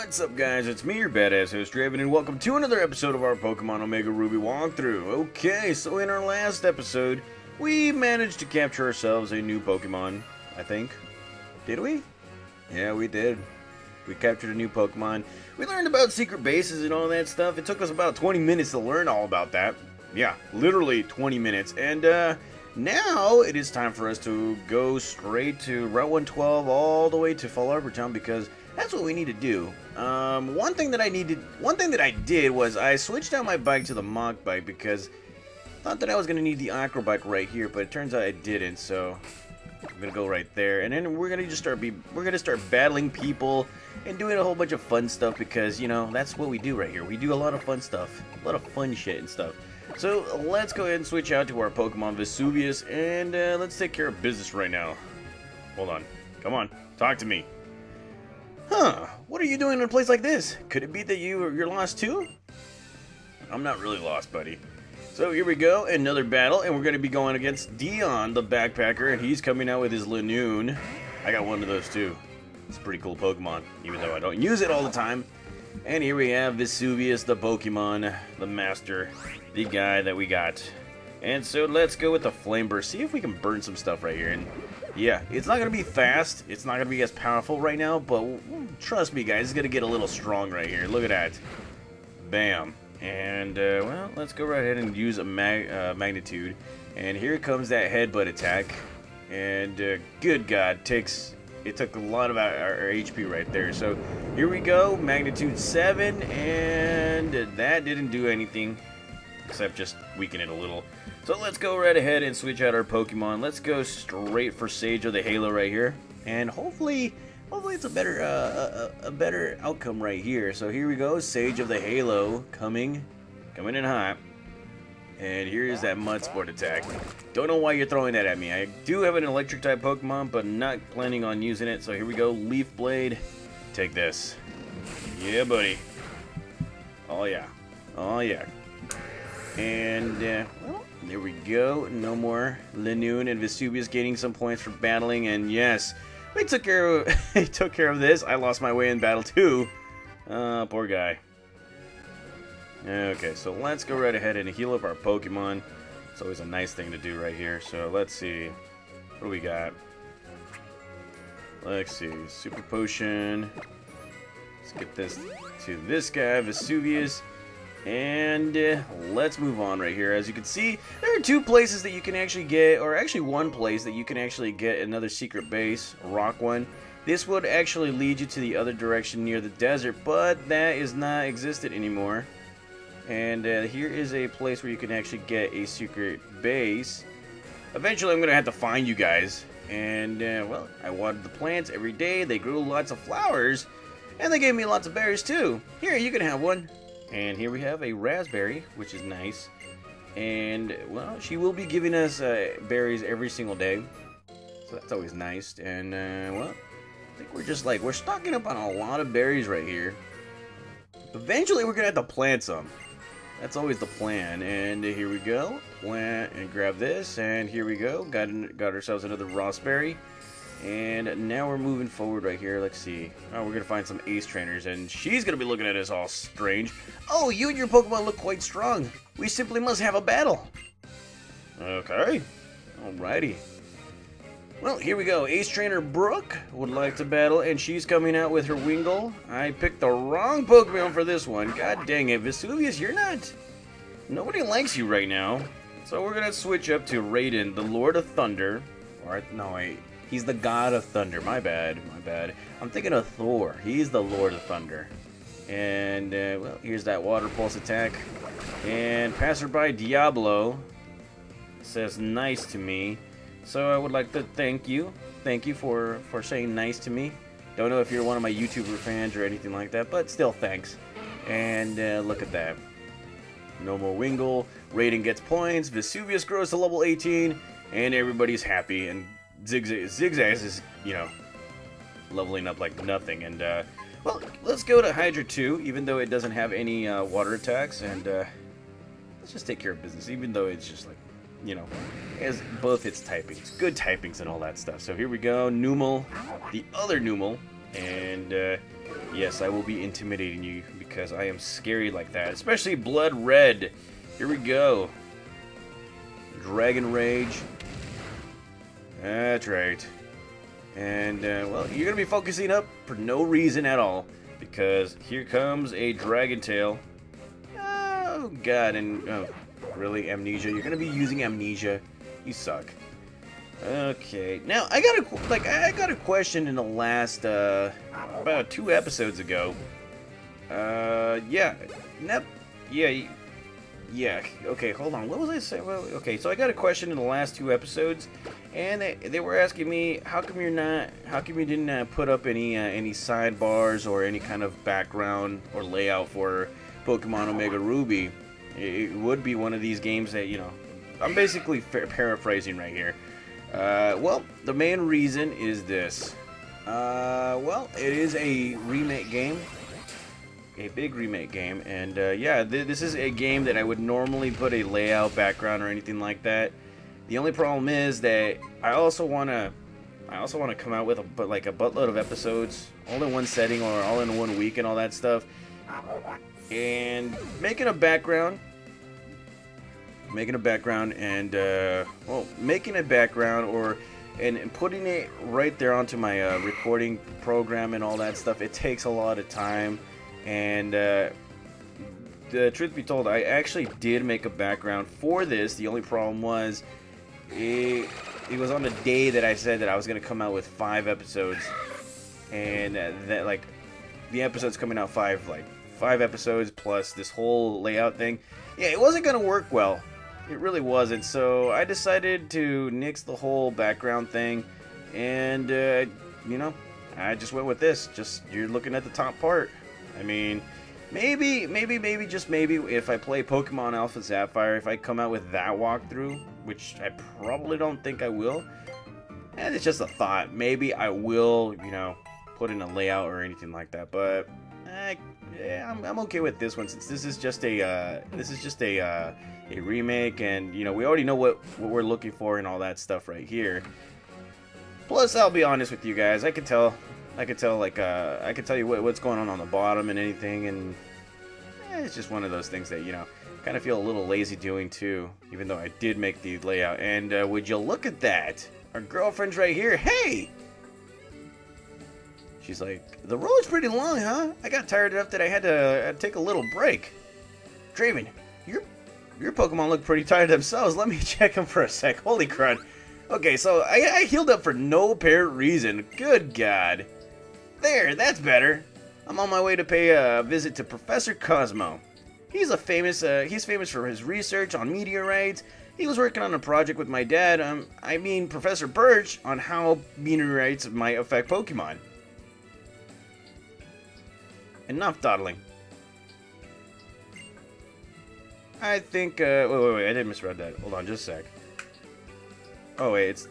What's up, guys? It's me, your badass host, Draven, and welcome to another episode of our Pokemon Omega Ruby walkthrough. Okay, so in our last episode, we managed to capture ourselves a new Pokemon, I think. Did we? Yeah, we did. We captured a new Pokemon. We learned about secret bases and all that stuff. It took us about 20 minutes to learn all about that. Yeah, literally 20 minutes. And now it is time for us to go straight to Route 112 all the way to Fallarbor Town because that's what we need to do. One thing that I did was I switched out my bike to the Mach bike because I thought that I was going to need the Aqua bike right here, but it turns out I didn't. So I'm gonna go right there, and then we're gonna start battling people and doing a whole bunch of fun stuff because, you know, that's what we do right here. We do a lot of fun stuff, a lot of fun shit and stuff. So let's go ahead and switch out to our Pokemon Vesuvius, and let's take care of business right now. Hold on, come on, talk to me. Huh? What are you doing in a place like this? Could it be that you're lost too? I'm not really lost, buddy. So here we go, another battle, and we're going to be going against Dion, the backpacker, and he's coming out with his Linoone. I got one of those too. It's a pretty cool Pokemon, even though I don't use it all the time. And here we have Vesuvius, the Pokemon, the master, the guy that we got. And so let's go with the Flame Burst, see if we can burn some stuff right here. And yeah, it's not going to be fast, it's not going to be as powerful right now, but trust me guys, it's going to get a little strong right here. Look at that. Bam. And, well, let's go right ahead and use a magnitude. And here comes that headbutt attack. And, good God, it took a lot of our HP right there. So, here we go, magnitude 7, and that didn't do anything. Except just weaken it a little. So, let's go right ahead and switch out our Pokemon. Let's go straight for Sage of the Halo right here. And hopefully it's a better outcome right here. So here we go, Sage of the Halo coming in hot. And here is that Mudsport attack. Don't know why you're throwing that at me. I do have an electric type Pokemon, but not planning on using it. So here we go, Leaf Blade. Take this. Yeah, buddy. Oh yeah. Oh yeah. And well, there we go. No more Linoone and Vesuvius gaining some points for battling. And yes, we took care of this. I lost my way in battle too. Poor guy. Okay, so let's go right ahead and heal up our Pokemon. It's always a nice thing to do right here. So let's see. What do we got? Let's see. Super Potion. Let's get this to this guy, Vesuvius. And let's move on right here. As you can see, there are two places that you can actually get, or actually one place that you can actually get another secret base, a rock one. This would actually lead you to the other direction near the desert, but that is not existed anymore. And here is a place where you can actually get a secret base. Eventually I'm going to have to find you guys. And well, I watered the plants every day, they grew lots of flowers, and they gave me lots of berries too. Here, you can have one. And here we have a raspberry, which is nice. And, well, she will be giving us berries every single day. So that's always nice. And, well, I think we're stocking up on a lot of berries right here. Eventually, we're going to have to plant some. That's always the plan. And here we go. Plant and grab this. And here we go. Got ourselves another raspberry. And now we're moving forward right here. Let's see. Oh, we're gonna find some Ace Trainers, and she's gonna be looking at us all strange. Oh, you and your Pokemon look quite strong. We simply must have a battle. Okay. Alrighty. Well, here we go. Ace Trainer Brooke would like to battle, and she's coming out with her Wingull. I picked the wrong Pokemon for this one. God dang it, Vesuvius, you're not. Nobody likes you right now. So we're gonna switch up to Raiden, the Lord of Thunder. Alright, no, wait. He's the god of thunder. My bad, my bad. I'm thinking of Thor. He's the Lord of Thunder. And, well, here's that Water Pulse attack. And Passerby Diablo says nice to me. So I would like to thank you. Thank you for saying nice to me. Don't know if you're one of my YouTuber fans or anything like that, but still thanks. And look at that. No more Wingull. Raiden gets points. Vesuvius grows to level 18. And everybody's happy. And Zigzag is, you know, leveling up like nothing. And, well, let's go to Hydra 2, even though it doesn't have any water attacks. And let's just take care of business, even though it's just like, you know, it has both its typings. Good typings and all that stuff. So here we go, Numel, the other Numel. And Yes, I will be intimidating you because I am scary like that. Especially blood red. Here we go. Dragon Rage. That's right. And, well, you're going to be focusing up for no reason at all. Because here comes a Dragon Tail. Oh, God. And, oh, really? Amnesia? You're going to be using Amnesia? You suck. Okay. Now, I got a question in the last, about 2 episodes ago. Yeah. Nope. Yeah. Yeah, okay, hold on. What was I saying? Well, okay, so I got a question in the last 2 episodes, and they were asking me, how come you didn't put up any sidebars or any kind of background or layout for Pokemon Omega Ruby? It would be one of these games that, you know, I'm basically paraphrasing right here. Well, the main reason is this. Well, it is a remake game. A big remake game, and yeah, this is a game that I would normally put a layout, background, or anything like that. The only problem is that I also wanna come out with like a buttload of episodes, all in one setting or all in one week and all that stuff. And making a background and putting it right there onto my recording program and all that stuff. It takes a lot of time. And the truth be told, I actually did make a background for this. The only problem was it was on the day that I said that I was going to come out with 5 episodes, and that like the episodes coming out 5 episodes plus this whole layout thing. Yeah, it wasn't going to work well. It really wasn't. So I decided to nix the whole background thing, and you know, I just went with this. Just you're looking at the top part. I mean, maybe, just maybe, if I play Pokemon Alpha Sapphire, if I come out with that walkthrough, which I probably don't think I will, and it's just a thought, maybe I will, you know, put in a layout or anything like that, but, yeah, I'm okay with this one, since this is just a remake, and, you know, we already know what we're looking for and all that stuff right here. Plus, I'll be honest with you guys, I could tell you what's going on the bottom and anything, and it's just one of those things that, you know, kind of feel a little lazy doing too, even though I did make the layout. And would you look at that? Our girlfriend's right here. Hey! She's like, the road's pretty long, huh? I got tired enough that I had to take a little break. Draven, your Pokemon look pretty tired themselves. Let me check them for a sec. Holy crud. Okay, so I healed up for no apparent reason. Good God. There, that's better. I'm on my way to pay a visit to Professor Cosmo. He's famous for his research on meteorites. He was working on a project with my dad, I mean Professor Birch, on how meteorites might affect Pokemon. Enough dawdling. I think, wait, I didn't misread that. Hold on, just a sec. Oh wait,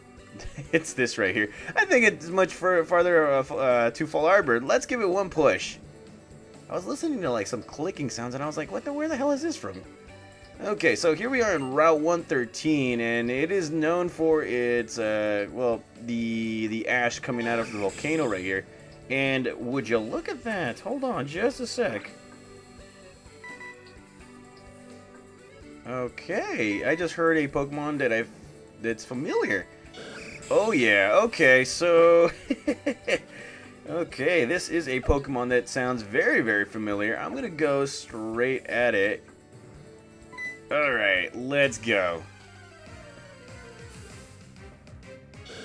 it's this right here. I think it's much farther to Fallarbor. Let's give it one push. I was listening to like some clicking sounds, and I was like, where the hell is this from? Okay, so here we are in Route 113, and it is known for its well, the ash coming out of the volcano right here. And would you look at that? Hold on, just a sec. Okay, I just heard a Pokemon that I've. That's familiar. Oh yeah, okay, so okay, this is a Pokemon that sounds very, very familiar. I'm gonna go straight at it. Alright, let's go.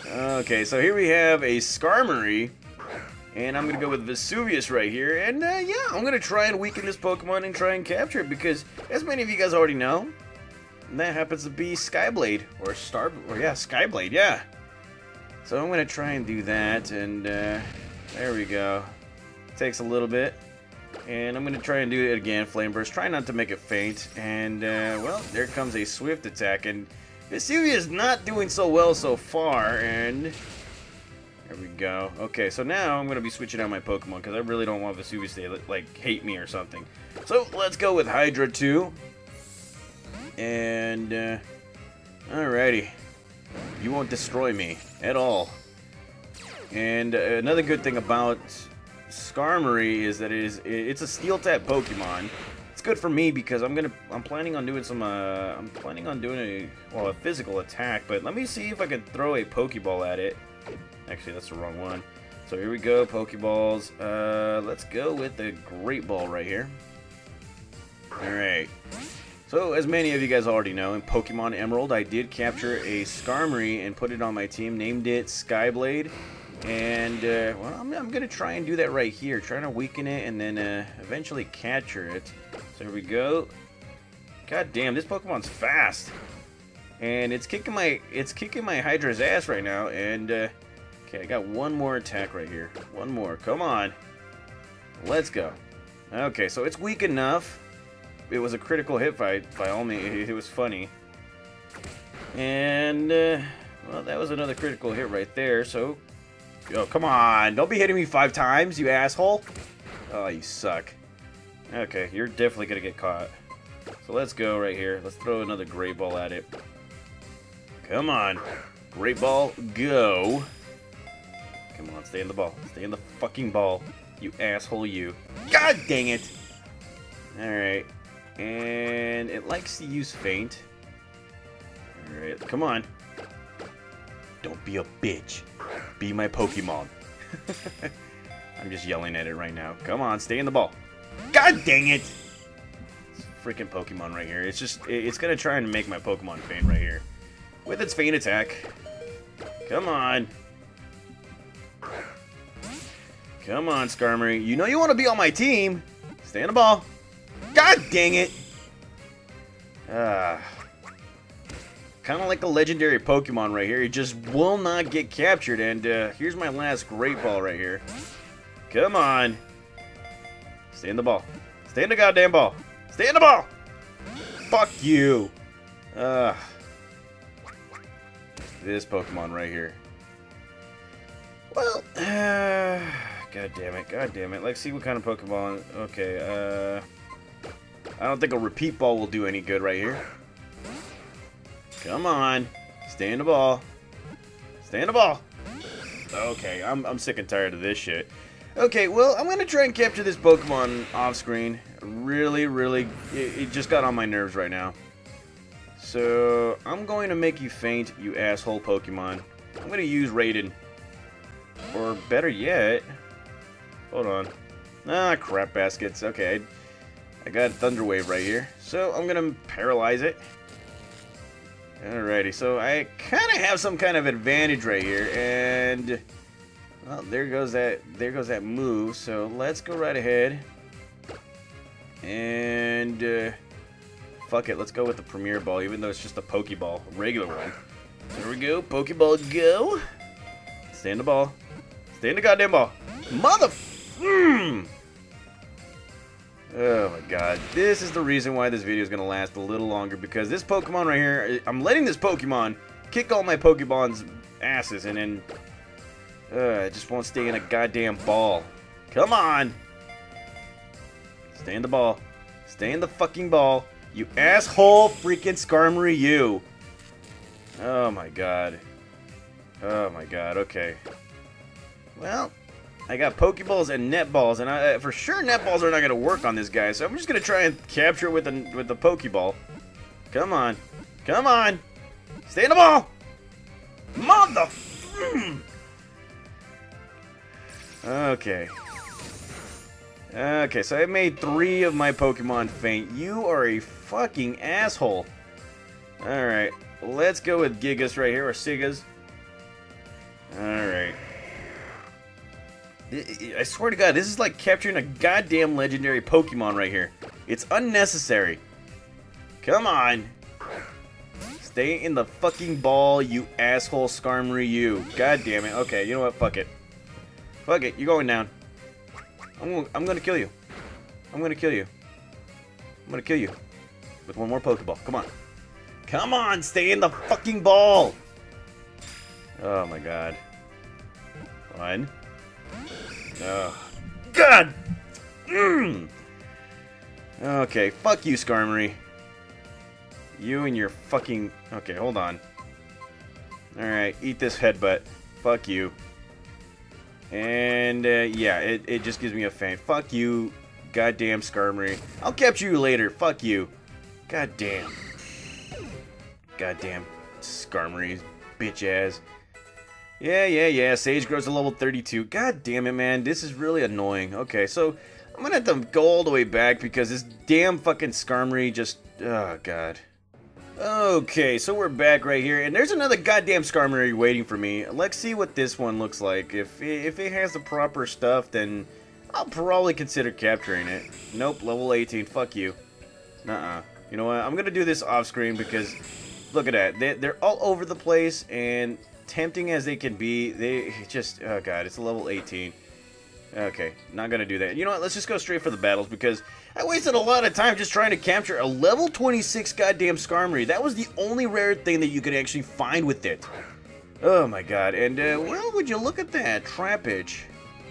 Okay, so here we have a Skarmory, and I'm gonna go with Vesuvius right here, and yeah, I'm gonna try and weaken this Pokemon and try and capture it, because as many of you guys already know, and that happens to be Skyblade, or Skyblade, yeah. So I'm gonna try and do that, and there we go. Takes a little bit, and I'm gonna try and do it again, Flame Burst. Try not to make it faint, and well, there comes a swift attack, and Vesuvius is not doing so well so far, and there we go. Okay, so now I'm gonna be switching out my Pokemon, because I really don't want Vesuvius to like hate me or something. So let's go with Hydra 2. And, alrighty. You won't destroy me at all. And another good thing about Skarmory is that it's a Steel type Pokemon. It's good for me because I'm planning on doing a physical attack. But let me see if I can throw a Pokeball at it. Actually, that's the wrong one. So here we go, Pokeballs. Let's go with the Great Ball right here. Alright. So, as many of you guys already know, in Pokemon Emerald, I did capture a Skarmory and put it on my team. Named it Skyblade. And, well, I'm going to try and do that right here. Trying to weaken it and then eventually capture it. So here we go. God damn, this Pokemon's fast. And it's kicking my Hydra's ass right now. And, okay, I got one more attack right here. One more. Come on. Let's go. Okay, so it's weak enough. It was a critical hit fight, by all means. It was funny. And, well, that was another critical hit right there, so... Oh, come on! Don't be hitting me 5 times, you asshole! Oh, you suck. Okay, you're definitely gonna get caught. So let's go right here. Let's throw another Great Ball at it. Come on! Great Ball, go! Come on, stay in the ball. Stay in the fucking ball, you asshole, you. God dang it! Alright. And it likes to use Feint. Alright, come on. Don't be a bitch. Be my Pokemon. I'm just yelling at it right now. Come on, stay in the ball. God dang it! It's freaking Pokemon right here. It's just, it's gonna try and make my Pokemon Feint right here. With its Feint attack. Come on. Come on, Skarmory. You know you want to be on my team. Stay in the ball. God dang it! Kind of like a legendary Pokemon right here. It just will not get captured. And here's my last Great Ball right here. Come on. Stay in the ball. Stay in the goddamn ball. Stay in the ball! Fuck you! This Pokemon right here. Well, God damn it. God damn it. Let's see what kind of Pokemon. Okay, I don't think a repeat ball will do any good right here. Come on. Stay in the ball. Stay in the ball. Okay, I'm sick and tired of this shit. Okay, well, I'm going to try and capture this Pokemon off screen. Really, it just got on my nerves right now. So, I'm going to make you Feint, you asshole Pokemon. I'm going to use Raiden. Or better yet... Hold on. Ah, crap baskets. Okay, I got Thunder Wave right here. So, I'm going to paralyze it. Alrighty, so I kind of have some kind of advantage right here, and well, there goes that move. So let's go right ahead and fuck it, let's go with the Premier Ball, even though it's just a Pokeball, a regular one. There we go, Pokeball go. Stay in the ball. Stay in the goddamn ball, mother. Oh my god, this is the reason why this video is going to last a little longer, because this Pokemon right here, I'm letting this Pokemon kick all my Pokemon's asses, and then, it just won't stay in a goddamn ball. Come on! Stay in the ball. Stay in the fucking ball. You asshole freaking Skarmory, you! Oh my god. Oh my god, okay. Well... I got Pokeballs and Netballs, and I, for sure Netballs are not going to work on this guy, so I'm just going to try and capture it with the Pokeball. Come on. Come on! Stay in the ball! Mother... Okay. Okay, so I made 3 of my Pokemon Feint. You are a fucking asshole. Alright, let's go with Gigas right here, or Sigas. Alright. I swear to God, this is like capturing a goddamn legendary Pokemon right here. It's unnecessary. Come on. Stay in the fucking ball, you asshole Skarmory, you. God damn it. Okay, you know what? Fuck it. Fuck it. You're going down. I'm going to kill you. I'm going to kill you. I'm going to kill you. With one more Pokeball. Come on. Come on. Stay in the fucking ball. Oh, my God. One. Oh, God! Okay, fuck you, Skarmory. You and your fucking... Okay, hold on. Alright, eat this headbutt. Fuck you. And yeah, it just gives me a faint. Fuck you, goddamn Skarmory. I'll capture you later. Fuck you. Goddamn. Goddamn Skarmory, bitch ass. Yeah. Sage grows to level 32. God damn it, man. This is really annoying. Okay, so I'm gonna have to go all the way back because this damn fucking Skarmory just... Oh, God. Okay, so we're back right here, and there's another goddamn Skarmory waiting for me. Let's see what this one looks like. If it has the proper stuff, then I'll probably consider capturing it. Nope, level 18. Fuck you. Nuh-uh. You know what? I'm gonna do this off-screen because... Look at that. They're all over the place, and... tempting as they can be, they just... Oh, God, it's a level 18. Okay, not gonna do that. You know what? Let's just go straight for the battles, because I wasted a lot of time just trying to capture a level 26 goddamn Skarmory. That was the only rare thing that you could actually find with it. Oh, my God. And, well, would you look at that? Trapinch.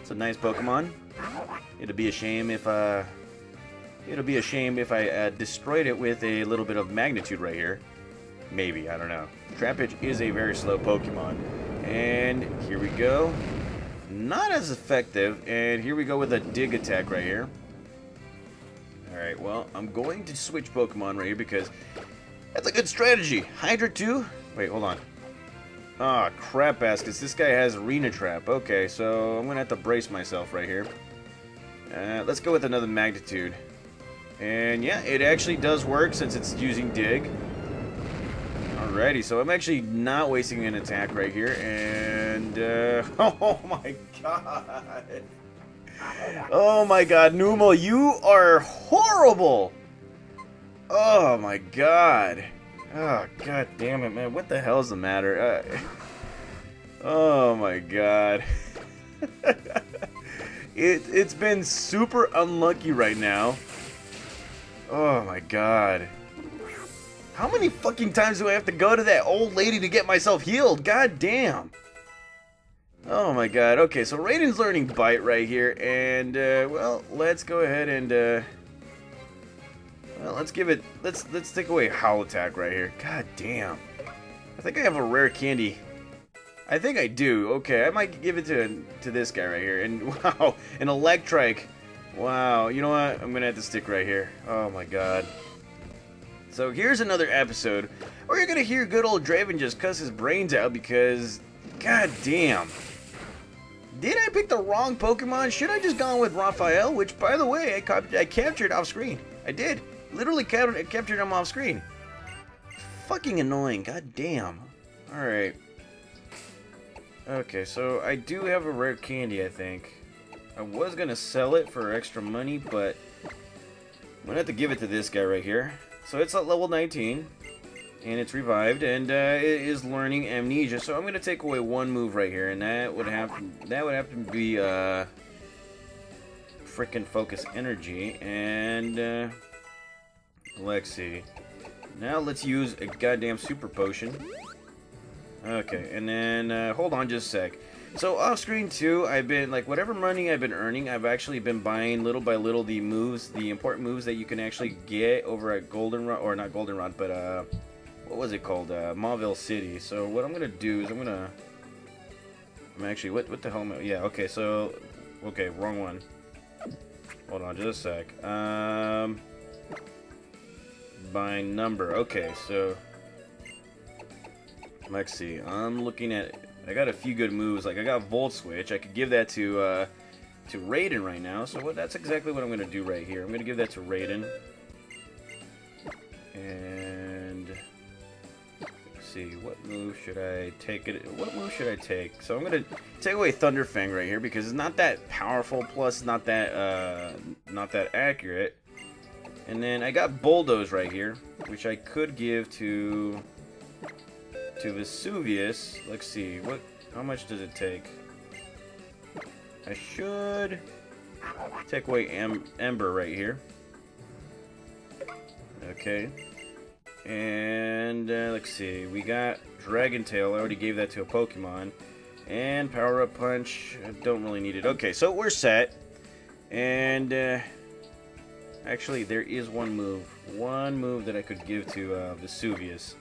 It's a nice Pokemon. It'd be a shame if, I destroyed it with a little bit of magnitude right here. Maybe, I don't know. Trapinch is a very slow Pokemon. And here we go. Not as effective. And here we go with a dig attack right here. Alright, well, I'm going to switch Pokemon right here because that's a good strategy. Hydra 2? Wait, hold on. Ah, crap baskets. This guy has Arena Trap. Okay, so I'm going to have to brace myself right here. Let's go with another Magnitude. And yeah, it actually does work since it's using dig. Alrighty, so I'm actually not wasting an attack right here, and, oh my God. Oh my God, Numel, you are horrible. Oh my God. Oh, God damn it, man. What the hell's the matter? Oh my God. It's been super unlucky right now. Oh my God. How many fucking times do I have to go to that old lady to get myself healed? God damn. Oh my God. Okay, so Raiden's learning Bite right here. And, well, let's go ahead and, well, let's give it... Let's take away Howl Attack right here. God damn. I think I have a rare candy. I think I do. Okay, I might give it to this guy right here. And, wow, an Electrike. Wow. You know what? I'm going to have to stick right here. Oh my God. So here's another episode where you're going to hear good old Draven just cuss his brains out because, god damn. Did I pick the wrong Pokemon? Should I just gone with Raphael? Which, by the way, I captured off screen. I did. Literally captured him off screen. Fucking annoying. God damn. Alright. Okay, so I do have a rare candy, I think. I was going to sell it for extra money, but I'm going to have to give it to this guy right here. So it's at level 19, and it's revived, and it is learning Amnesia. So I'm gonna take away one move right here, and that would have to be frickin' Focus Energy. And let's see. Now let's use a goddamn Super Potion. Okay, and then hold on just a sec. So off screen too, I've been like whatever money I've been earning, I've actually been buying little by little the moves, the important moves that you can actually get over at Goldenrod, or not Goldenrod, but what was it called? Mauville City. So what I'm gonna do is I'm actually what the hell? Yeah, okay, so okay, wrong one. Hold on just a sec. By number. Okay, so let's see. I'm looking at. I got a few good moves, like I got Volt Switch. I could give that to Raiden right now, so that's exactly what I'm going to do right here. I'm going to give that to Raiden. And let's see, what move should I take it? What move should I take? So I'm going to take away Thunder Fang right here because it's not that powerful, plus not that accurate. And then I got Bulldoze right here, which I could give to Vesuvius. Let's see, how much does it take? I should take away Ember right here. Okay. And let's see, we got Dragon Tail. I already gave that to a Pokemon. And Power Up Punch. I don't really need it. Okay, so we're set. And actually, there is one move that I could give to Vesuvius.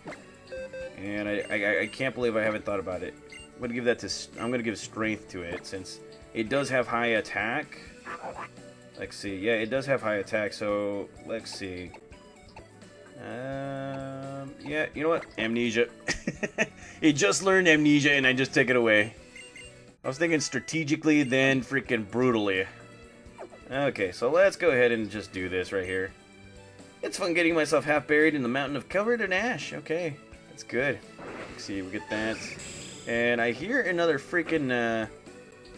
And I can't believe I haven't thought about it. I'm gonna give that to. I'm gonna give strength to it since it does have high attack. Let's see. Yeah, it does have high attack. So let's see. Yeah, you know what? Amnesia. It just learned amnesia, and I just take it away. I was thinking strategically, then freaking brutally. Okay, so let's go ahead and just do this right here. It's fun getting myself half buried in the mountain of covered in ash. Okay, that's good. Let's see, we get that. And I hear another freaking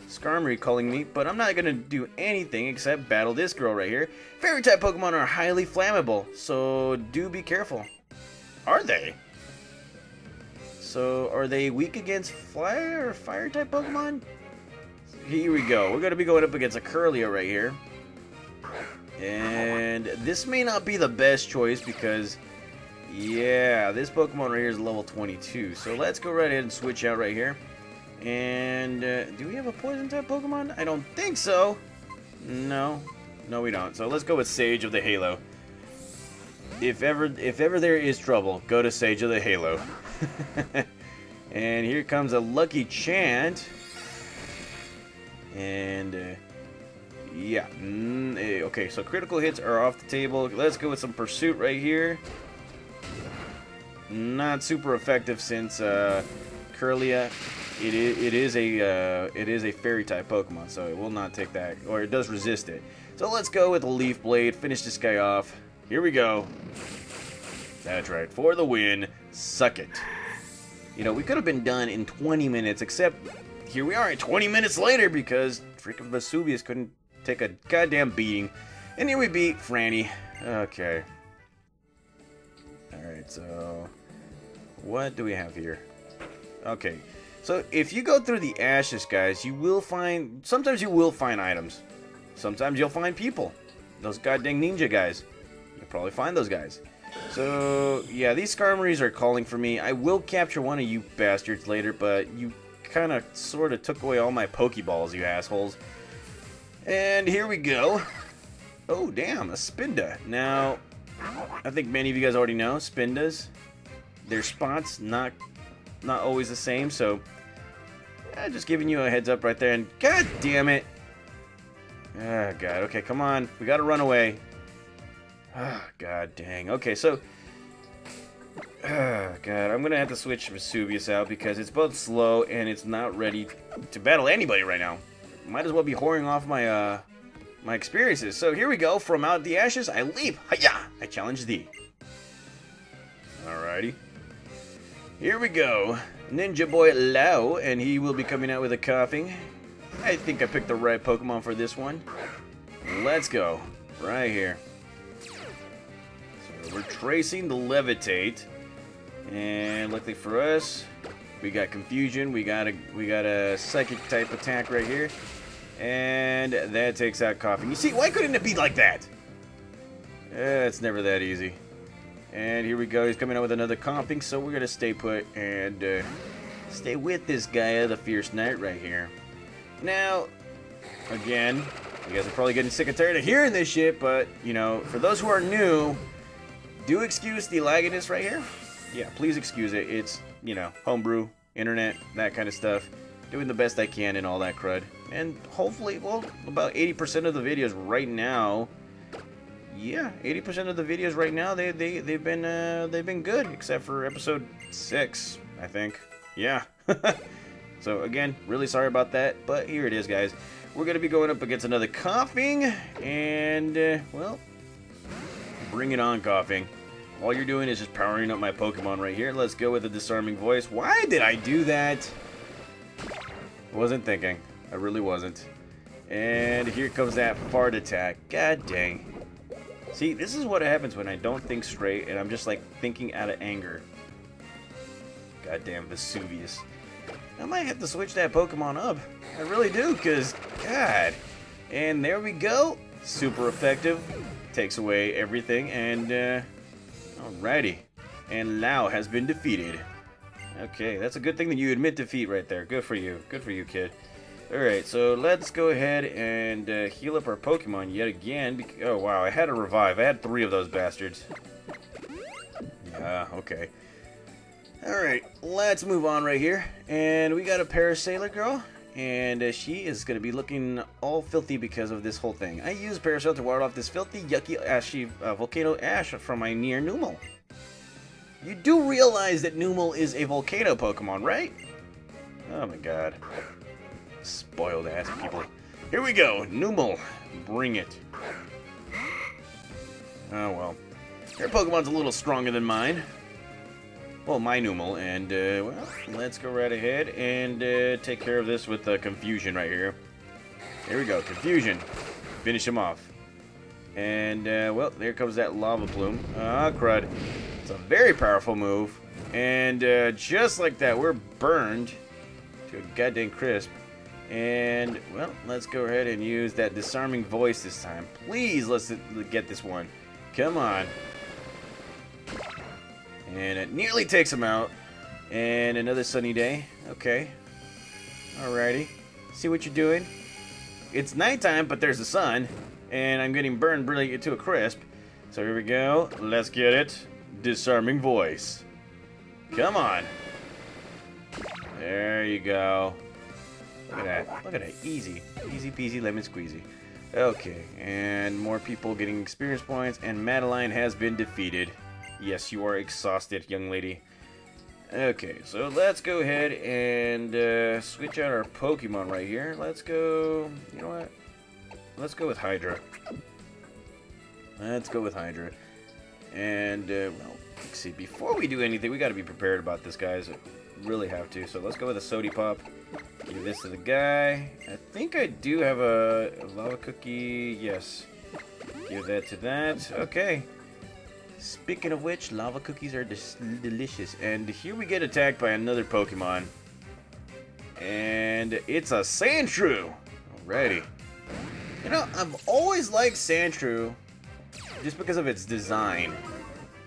Skarmory calling me, but I'm not going to do anything except battle this girl right here. Fairy-type Pokemon are highly flammable, so do be careful. Are they? So, are they weak against fire or fire-type Pokemon? Here we go. We're going to be going up against a Kirlia right here. And this may not be the best choice because, yeah, this Pokemon right here is level 22. So let's go right ahead and switch out right here. And do we have a poison type Pokemon? I don't think so. No, we don't. So let's go with Sage of the Halo. If ever there is trouble, go to Sage of the Halo. And here comes a lucky chant. And yeah. Okay, so critical hits are off the table. Let's go with some pursuit right here. Not super effective since Kirlia. It is a fairy type Pokemon, so it will not take that, or it does resist it. So let's go with a Leaf Blade. Finish this guy off. Here we go. That's right, for the win. Suck it. You know, we could have been done in 20 minutes, except here we are at 20 minutes later because freaking Vesuvius couldn't take a goddamn beating, and here we beat Franny. Okay. All right. So what do we have here? Okay. So if you go through the ashes, guys, you will find, sometimes you will find items. Sometimes you'll find people. Those goddamn ninja guys. You'll probably find those guys. So, yeah, these Skarmories are calling for me. I will capture one of you bastards later, but you kind of sort of took away all my Pokeballs, you assholes. And here we go. Oh, damn, a Spinda. Now, I think many of you guys already know, Spindas, their spots, not always the same, so just giving you a heads up right there. And god damn it. Oh god. Okay, come on, we gotta run away. Oh god dang. Okay, so oh god, I'm gonna have to switch Vesuvius out because it's both slow and it's not ready to battle anybody right now. Might as well be whoring off my my experiences. So here we go. From out the ashes I leap. Hi-ya! I challenge thee. Alrighty, here we go. Ninja boy Lau, and he will be coming out with a Koffing. I think I picked the right Pokemon for this one. Let's go. Right here. So we're tracing the levitate. And luckily for us, we got confusion. We got a psychic type attack right here. And that takes out Koffing. You see, why couldn't it be like that? It's never that easy. And here we go, he's coming out with another Koffing, so we're going to stay put and stay with this guy, the Fierce Knight right here. Now, again, you guys are probably getting sick and tired of hearing this shit, but, you know, for those who are new, do excuse the lagginess right here. Yeah, please excuse it. It's, you know, homebrew, internet, that kind of stuff. Doing the best I can and all that crud. And hopefully, well, about 80% of the videos right now... Yeah, 80% of the videos right now they've been good, except for episode 6, I think. Yeah. So again, really sorry about that, but here it is, guys. We're gonna be going up against another Koffing, and well, bring it on, Koffing. All you're doing is just powering up my Pokemon right here. Let's go with a disarming voice. Why did I do that? I wasn't thinking. I really wasn't. And here comes that fart attack. God dang. See, this is what happens when I don't think straight, and I'm just, like, thinking out of anger. Goddamn Vesuvius. I might have to switch that Pokemon up. I really do, because, god. And there we go. Super effective. Takes away everything, and, alrighty. And Lau has been defeated. Okay, that's a good thing that you admit defeat right there. Good for you. Good for you, kid. Alright, so let's go ahead and heal up our Pokemon yet again. Oh, wow, I had a revive. I had 3 of those bastards. Yeah, okay. Alright, let's move on right here. And we got a Parasailor girl. And she is going to be looking all filthy because of this whole thing. I use Parasailor to ward off this filthy, yucky, ashy volcano ash from my near Numel. You do realize that Numel is a volcano Pokemon, right? Oh my god. Spoiled ass people. Here we go, Numel. Bring it. Oh well. Your Pokemon's a little stronger than mine. Well, my Numel, and, well, let's go right ahead and take care of this with Confusion right here. Here we go, Confusion. Finish him off. And, well, there comes that Lava Plume. Ah, crud. It's a very powerful move. And just like that, we're burned to a goddamn crisp. And, well, let's go ahead and use that Disarming Voice this time. Please, let's get this one. Come on. And it nearly takes him out. And another sunny day. Okay. Alrighty. See what you're doing. It's nighttime, but there's the sun. And I'm getting burned brilliantly to a crisp. So here we go. Let's get it. Disarming Voice. Come on. There you go. Look at that. Look at that. Easy. Easy peasy lemon squeezy. Okay. And more people getting experience points. And Madeline has been defeated. Yes, you are exhausted, young lady. Okay, so let's go ahead and switch out our Pokemon right here. Let's go... You know what? Let's go with Hydra. Let's go with Hydra. And, well, let's see. Before we do anything, we got to be prepared about this, guys. Really have to. So let's go with a Sodipop. Give this to the guy. I think I do have a Lava Cookie. Yes. Give that to that. Okay. Speaking of which, lava cookies are delicious. And here we get attacked by another Pokemon. And it's a Sandshrew. Alrighty. You know, I've always liked Sandshrew just because of its design.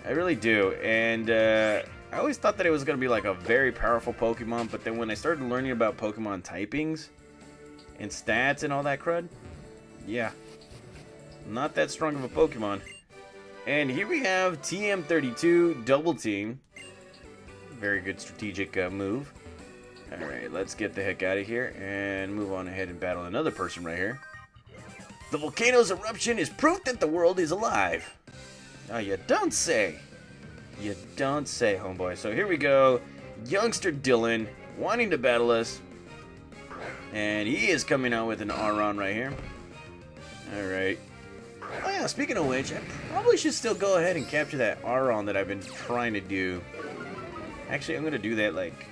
I really do. And I always thought that it was going to be like a very powerful Pokemon. But then when I started learning about Pokemon typings and stats and all that crud, yeah, not that strong of a Pokemon. And here we have TM32, Double Team. Very good strategic move. Alright, let's get the heck out of here and move on ahead and battle another person right here. The volcano's eruption is proof that the world is alive. Oh, you don't say. You don't say, homeboy. So here we go. Youngster Dylan wanting to battle us. And he is coming out with an Aron right here. Alright. Oh yeah, speaking of which, I probably should still go ahead and capture that Aron that I've been trying to do. Actually, I'm going to do that, like...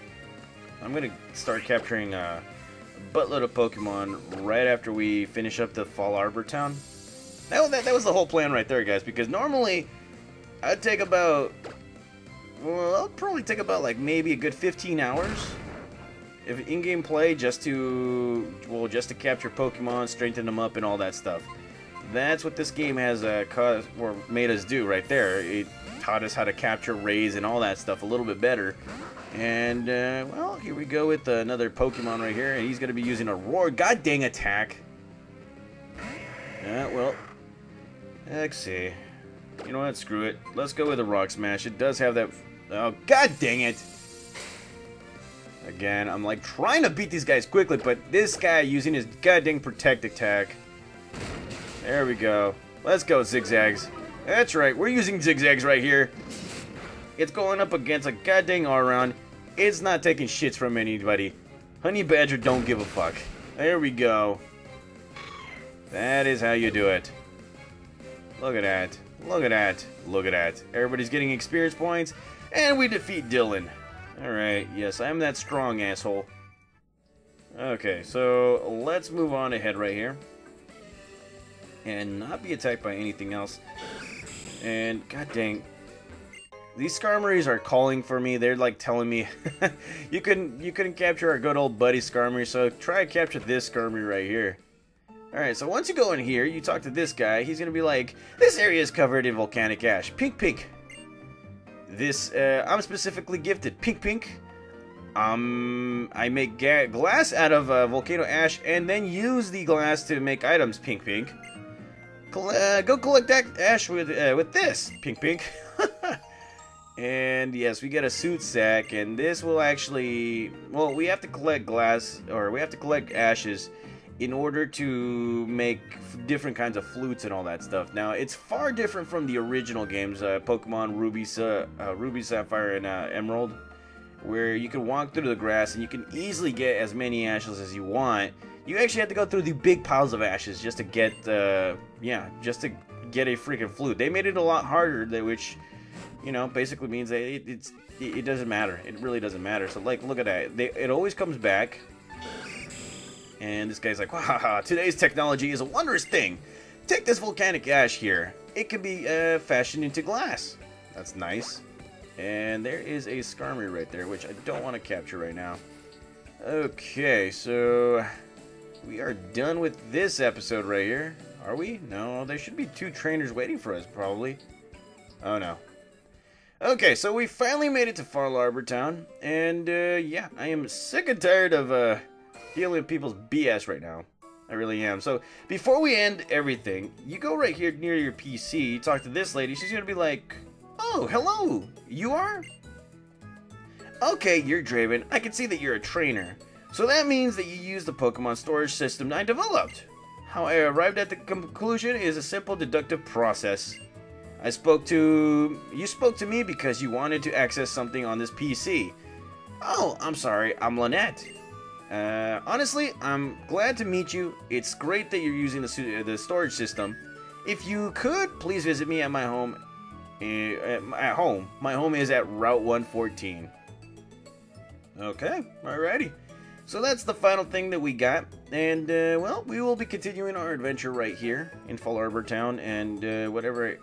I'm going to start capturing a buttload of Pokemon right after we finish up the Fallarbor Town. That was the whole plan right there, guys, because normally I'd take about... Well, I'll probably take about, like, maybe a good 15 hours of in-game play just to... Well, just to capture Pokemon, strengthen them up, and all that stuff. That's what this game has caused, or made us do right there. It taught us how to capture rays and all that stuff a little bit better. And, well, here we go with another Pokemon right here. And he's going to be using a roar. God dang attack. Well, let's see. You know what? Screw it. Let's go with a Rock Smash. It does have that... Oh, god dang it. Again, I'm like trying to beat these guys quickly, but this guy using his god dang Protect attack... There we go. Let's go, Zigzags. That's right, we're using Zigzags right here. It's going up against a goddamn Aron. It's not taking shits from anybody. Honey Badger don't give a fuck. There we go. That is how you do it. Look at that. Look at that. Look at that. Everybody's getting experience points. And we defeat Dylan. Alright, yes, I'm that strong asshole. Okay, so let's move on ahead right here. And not be attacked by anything else. And, god dang. These Skarmories are calling for me. They're, like, telling me, you couldn't capture our good old buddy Skarmory, so try to capture this Skarmory right here. Alright, so once you go in here, you talk to this guy. He's gonna be like, this area is covered in volcanic ash. Pink, pink. This, I'm specifically gifted. Pink, pink. I make glass out of volcano ash and then use the glass to make items. Pink, pink. Go collect that ash with this, pink, pink. And yes, we get a suit sack, and this will actually, well, we have to collect glass, or we have to collect ashes in order to make different kinds of flutes and all that stuff. Now, it's far different from the original games, Pokemon Ruby, Sapphire, and Emerald, where you can walk through the grass and you can easily get as many ashes as you want. You actually have to go through the big piles of ashes just to get, just to get a freaking flute. They made it a lot harder, which, you know, basically means that it doesn't matter. It really doesn't matter. So, like, look at that. It always comes back. And this guy's like, wow, today's technology is a wondrous thing. Take this volcanic ash here. It can be fashioned into glass. That's nice. And there is a Skarmory right there, which I don't want to capture right now. Okay, so we are done with this episode right here. Are we? No, there should be two trainers waiting for us, probably. Oh, no. Okay, so we finally made it to Fallarbor Town, and yeah, I am sick and tired of dealing with people's BS right now. I really am. So before we end everything, you go right here near your PC, you talk to this lady, she's gonna be like, oh, hello, you are? Okay, you're Draven, I can see that you're a trainer. So that means that you use the Pokemon storage system I developed. How I arrived at the conclusion is a simple deductive process. You spoke to me because you wanted to access something on this PC. Oh, I'm sorry, I'm Lynette. Honestly, I'm glad to meet you. It's great that you're using the storage system. If you could, please visit me at my home. My home is at Route 114. Okay, alrighty. So that's the final thing that we got, and well, we will be continuing our adventure right here in Fallarbor Town, and whatever,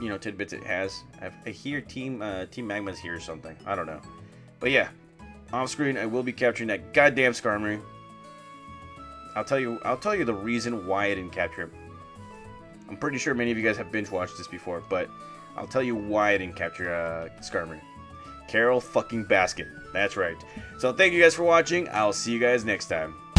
you know, tidbits it has. I hear Team Magma's here or something. I don't know. But yeah, off screen I will be capturing that goddamn Skarmory. I'll tell you the reason why I didn't capture him. I'm pretty sure many of you guys have binge watched this before, but I'll tell you why I didn't capture Skarmory. Carol fucking Baskin. That's right. So thank you guys for watching. I'll see you guys next time.